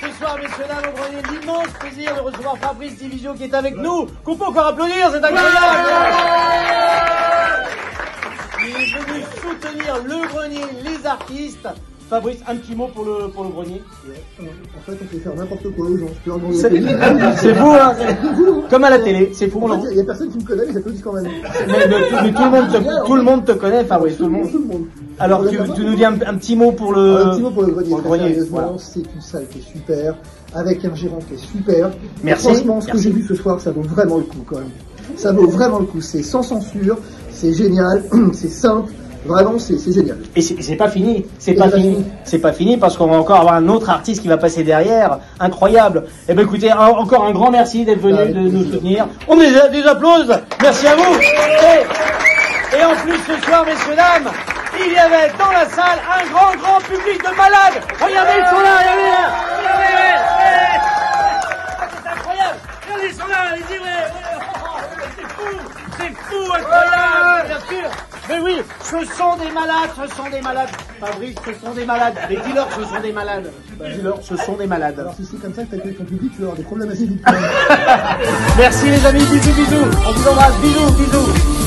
Ce soir, messieurs, dames, on prenait l'immense plaisir de recevoir Fabrice Di Vizio qui est avec nous. Qu'on peut encore applaudir, c'est incroyable. Il est venu soutenir le grenier, les artistes. Fabrice, un petit mot pour le grenier. En fait, on peut faire n'importe quoi aux gens. C'est fou, hein. Comme à la télé, c'est fou. Il n'y a personne qui me connaît, mais j'applaudis quand même. Mais tout le monde te connaît, Fabrice, tout le monde. Alors, tu nous dis un petit mot pour le grenier. Voilà. C'est une salle qui est super, avec un gérant qui est super. Merci. Franchement, ce que j'ai vu ce soir, ça vaut vraiment le coup, quand même. Ça vaut vraiment le coup. C'est sans censure, c'est génial, c'est simple. Vraiment, c'est génial. Et c'est pas fini. C'est pas fini parce qu'on va encore avoir un autre artiste qui va passer derrière. Incroyable. Eh ben écoutez, encore un grand merci d'être venu nous soutenir. On les applause. Merci à vous. Et en plus, ce soir, messieurs, dames, il y avait dans la salle un grand public de malades. Regardez, ils sont là. Regardez. C'est incroyable. Regardez, ils sont là. Allez-y, ouais. C'est fou, incroyable. Bien sûr. Mais oui, ce sont des malades, Fabrice, ce sont des malades, les dealers, ce sont des malades, Alors si c'est comme ça que t'accueilles ton public, tu vas avoir des problèmes assez vite. Merci les amis, bisous, on vous embrasse, bisous.